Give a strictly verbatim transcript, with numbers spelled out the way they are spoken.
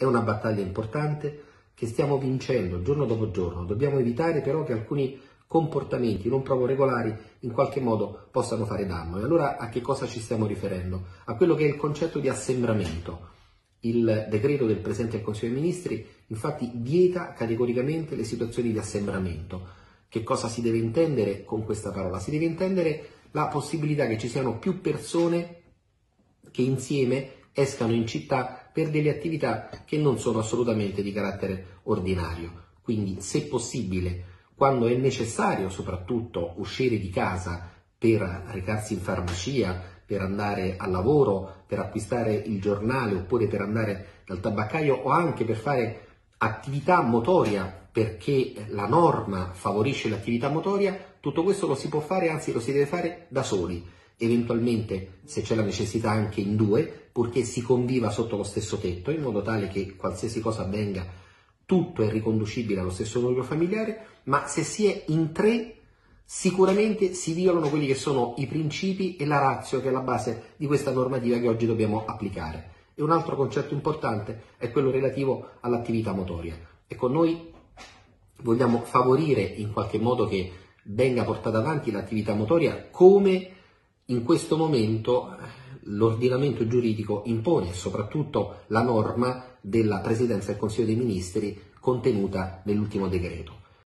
È una battaglia importante che stiamo vincendo giorno dopo giorno. Dobbiamo evitare però che alcuni comportamenti non proprio regolari in qualche modo possano fare danno. E allora a che cosa ci stiamo riferendo? A quello che è il concetto di assembramento. Il decreto del Presidente del Consiglio dei Ministri infatti vieta categoricamente le situazioni di assembramento. Che cosa si deve intendere con questa parola? Si deve intendere la possibilità che ci siano più persone che insieme escano in città per delle attività che non sono assolutamente di carattere ordinario. Quindi, se possibile, quando è necessario soprattutto uscire di casa per recarsi in farmacia, per andare al lavoro, per acquistare il giornale oppure per andare dal tabaccaio o anche per fare attività motoria, perché la norma favorisce l'attività motoria, tutto questo lo si può fare, anzi lo si deve fare da soli, eventualmente se c'è la necessità anche in due, purché si conviva sotto lo stesso tetto, in modo tale che qualsiasi cosa avvenga tutto è riconducibile allo stesso nucleo familiare, ma se si è in tre sicuramente si violano quelli che sono i principi e la ratio che è la base di questa normativa che oggi dobbiamo applicare. E un altro concetto importante è quello relativo all'attività motoria. Ecco, noi vogliamo favorire in qualche modo che venga portata avanti l'attività motoria come in questo momento l'ordinamento giuridico impone, soprattutto la norma della Presidenza del Consiglio dei Ministri contenuta nell'ultimo decreto.